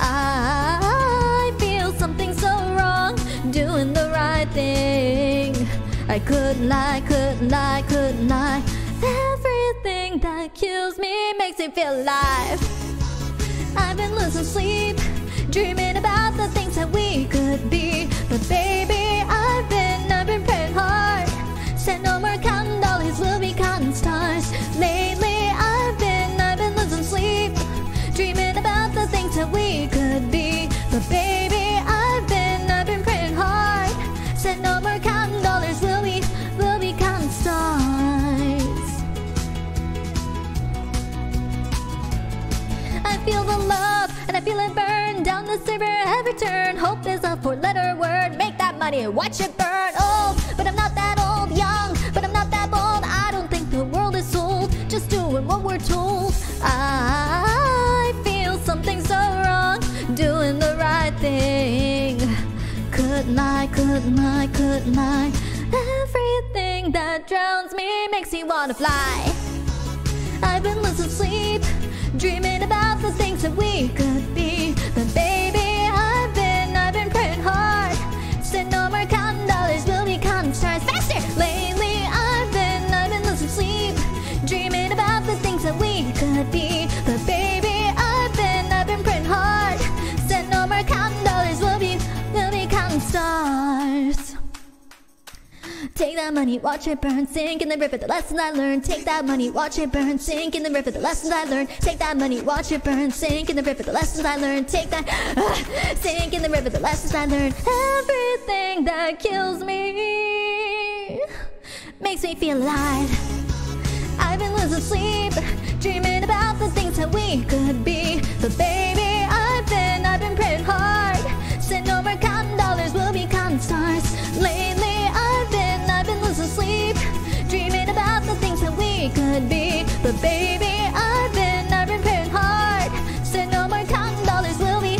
I feel something's so wrong, doing the right thing. I couldn't lie, couldn't lie, couldn't lie. Everything that kills me makes me feel alive. I've been losing sleep, dreaming about the things that we could be. But baby, I've been praying hard. Said no more counting dollars, we'll be counting stars. Lately, I've been losing sleep, dreaming about the things that we could be. But baby, I've been praying hard. Said no more counting dollars, we'll be counting stars. I feel the love and I feel it burn down the river every turn. Hope is a four-letter word. Make that money and watch it burn. Old, but I'm not that old. Young, but I'm not that bold. I don't think the world is sold, just doing what we're told. I feel something's so wrong, doing the right thing. Couldn't lie, couldn't lie, couldn't lie. Everything that drowns me makes me wanna fly. I've been losing sleep, dreaming about the things that we could be. But baby, I've been praying hard. Said no more counting dollars, we'll be counting stars. Faster! Lately, I've been losing sleep, dreaming about the things that we could be. But baby, I've been praying hard. Said no more counting dollars, we'll be counting stars. Take that money, watch it burn, sink in the river, the lessons I learned. Take that money, watch it burn, sink in the river, the lessons I learned. Take that money, watch it burn, sink in the river, the lessons I learned. Take that, sink in the river, the lessons I learned. Everything that kills me makes me feel alive. I've been losing sleep, dreaming about the things that we could be. But baby, I've been praying hard. Said no more counting dollars, we'll be counting stars. Lately, I've been losing sleep, dreaming about the things that we could be. But baby, I've been praying hard. Said no more counting dollars, we'll be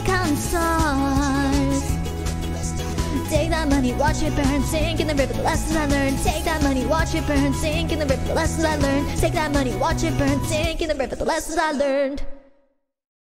counting stars. Take that money, watch it burn, sink in the river, the lessons I learned. Take that money, watch it burn, sink in the river, the lessons I learned. Take that money, watch it burn, sink in the river, the lessons I learned.